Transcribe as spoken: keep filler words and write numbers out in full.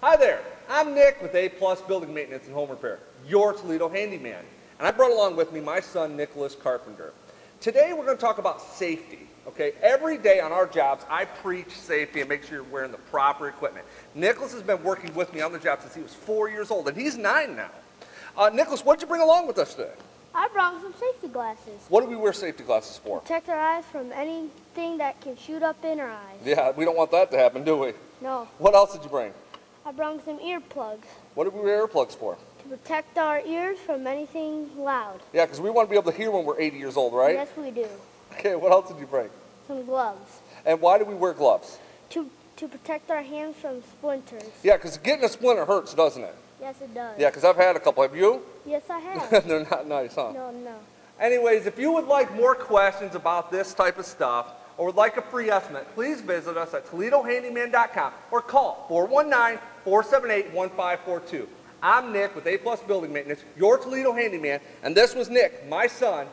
Hi there, I'm Nick with A plus Building Maintenance and Home Repair, your Toledo handyman. And I brought along with me my son, Nicholas Carpenter. Today we're going to talk about safety. Okay, every day on our jobs, I preach safety and make sure you're wearing the proper equipment. Nicholas has been working with me on the job since he was four years old, and he's nine now. Uh, Nicholas, what did you bring along with us today? I brought some safety glasses. What do we wear safety glasses for? Protect our eyes from anything that can shoot up in our eyes. Yeah, we don't want that to happen, do we? No. What else did you bring? I brought some earplugs. What do we wear earplugs for? To protect our ears from anything loud. Yeah, because we want to be able to hear when we're eighty years old, right? Yes, we do. Okay, what else did you bring? Some gloves. And why do we wear gloves? To to protect our hands from splinters. Yeah, because getting a splinter hurts, doesn't it? Yes, it does. Yeah, because I've had a couple. Have you? Yes, I have. They're not nice, huh? No, no. Anyways, if you would like more questions about this type of stuff, or would like a free estimate, please visit us at Toledo Handyman dot com or call four one nine, four seven eight, one five four two. I'm Nick with A plus Building Maintenance, your Toledo Handyman, and this was Nick, my son,